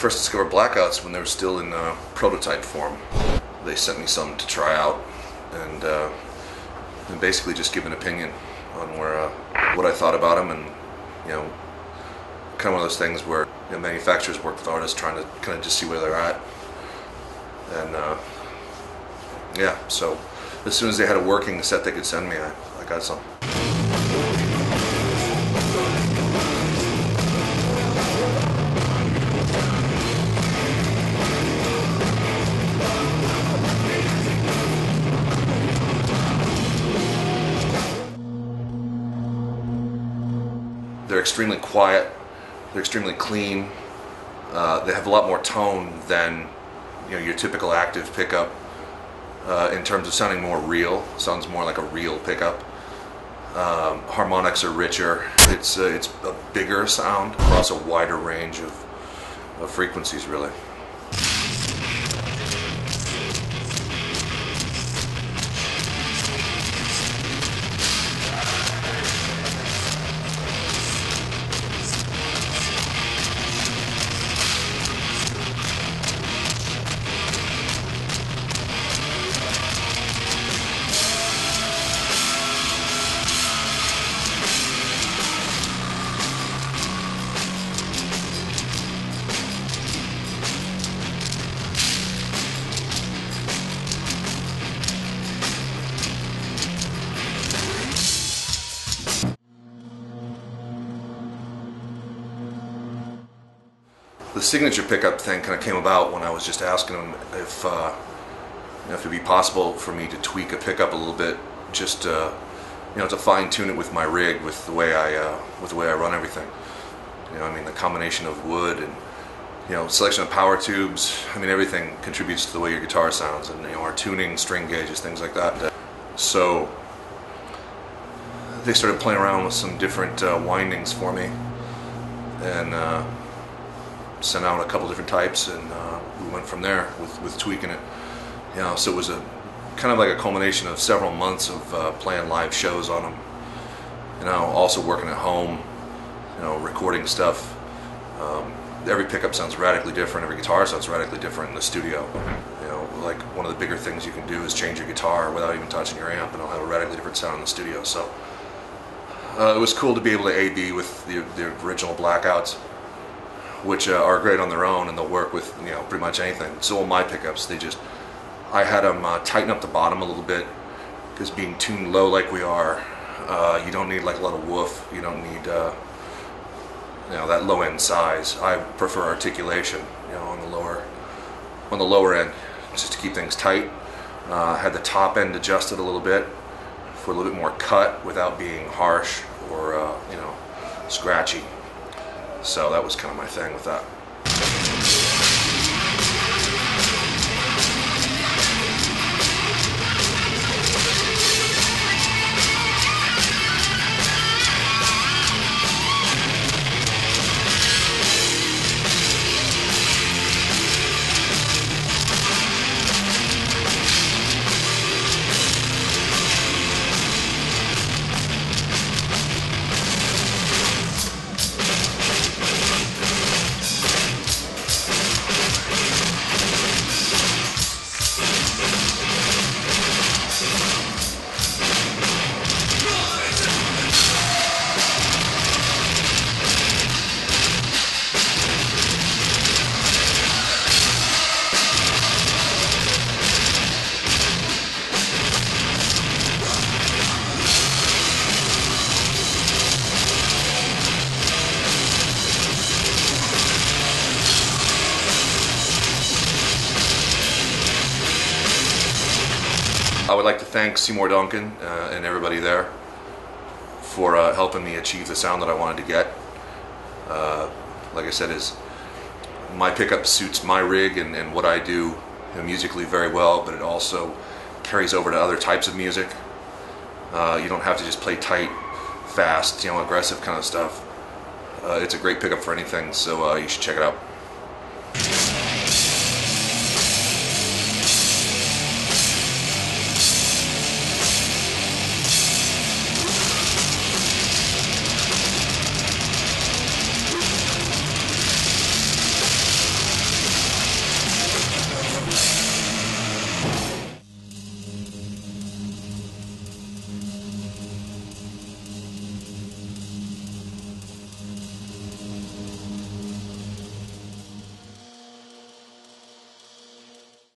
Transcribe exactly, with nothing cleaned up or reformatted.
first discovered blackouts when they were still in uh, prototype form. They sent me some to try out, and uh, and basically just give an opinion on where uh, what I thought about them, and you know, kind of one of those things where you know, manufacturers work with artists trying to kind of just see where they're at, and uh, yeah. So as soon as they had a working set they could send me, I, I got some. They're extremely quiet, they're extremely clean, uh, they have a lot more tone than you know, your typical active pickup uh, in terms of sounding more real. Sounds more like a real pickup. Um, harmonics are richer, it's, uh, it's a bigger sound across a wider range of, of frequencies really. The signature pickup thing kind of came about when I was just asking him if, uh, you know, if it'd be possible for me to tweak a pickup a little bit, just uh, you know, to fine tune it with my rig, with the way I uh, with the way I run everything. You know, I mean, the combination of wood and you know, selection of power tubes. I mean, everything contributes to the way your guitar sounds, and you know, our tuning, string gauges, things like that. So they started playing around with some different uh, windings for me, and. Uh, sent out a couple different types, and uh, we went from there with, with tweaking it. You know, so it was a kind of like a culmination of several months of uh, playing live shows on them. You know, also working at home, you know, recording stuff. Um, every pickup sounds radically different, every guitar sounds radically different in the studio. You know, like one of the bigger things you can do is change your guitar without even touching your amp, and it'll have a radically different sound in the studio. So uh, it was cool to be able to A D with the, the original blackouts, which uh, are great on their own, and they'll work with you know pretty much anything. So all my pickups, they just I had them uh, tighten up the bottom a little bit, because being tuned low like we are, uh, you don't need like a lot of woof. You don't need uh, you know that low end size. I prefer articulation, you know, on the lower on the lower end, just to keep things tight. Uh, had the top end adjusted a little bit for a little bit more cut without being harsh or uh, you know scratchy. So that was kind of my thing with that. I would like to thank Seymour Duncan uh, and everybody there for uh, helping me achieve the sound that I wanted to get. Uh, like I said, is my pickup suits my rig and, and what I do you know, musically very well, but it also carries over to other types of music. Uh, you don't have to just play tight, fast, you know, aggressive kind of stuff. Uh, it's a great pickup for anything, so uh, you should check it out.